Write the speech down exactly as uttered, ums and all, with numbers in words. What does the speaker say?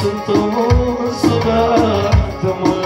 sunt un sudat.